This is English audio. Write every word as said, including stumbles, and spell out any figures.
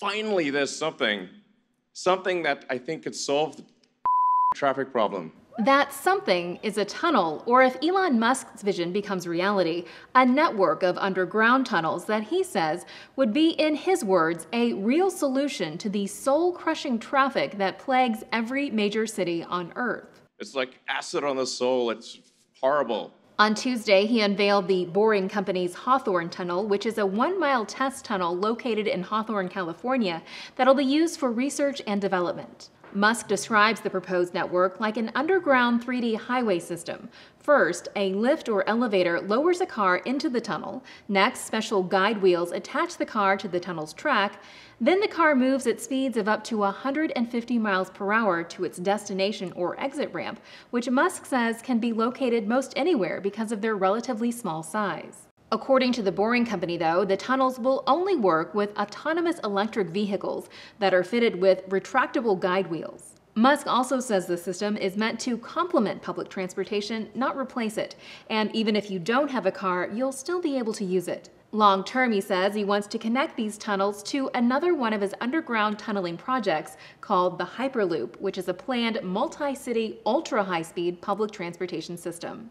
Finally, there's something. Something that I think could solve the traffic problem. That something is a tunnel, or if Elon Musk's vision becomes reality, a network of underground tunnels that he says would be, in his words, a real solution to the soul-crushing traffic that plagues every major city on Earth. It's like acid on the soul. It's horrible. On Tuesday, he unveiled the Boring Company's Hawthorne Tunnel, which is a one-mile test tunnel located in Hawthorne, California, that'll be used for research and development. Musk describes the proposed network like an underground three D highway system. First, a lift or elevator lowers a car into the tunnel. Next, special guide wheels attach the car to the tunnel's track. Then the car moves at speeds of up to one hundred fifty miles per hour to its destination or exit ramp, which Musk says can be located most anywhere because of their relatively small size. According to the Boring Company, though, the tunnels will only work with autonomous electric vehicles that are fitted with retractable guide wheels. Musk also says the system is meant to complement public transportation, not replace it. And even if you don't have a car, you'll still be able to use it. Long term, he says he wants to connect these tunnels to another one of his underground tunneling projects called the Hyperloop, which is a planned multi-city, ultra-high-speed public transportation system.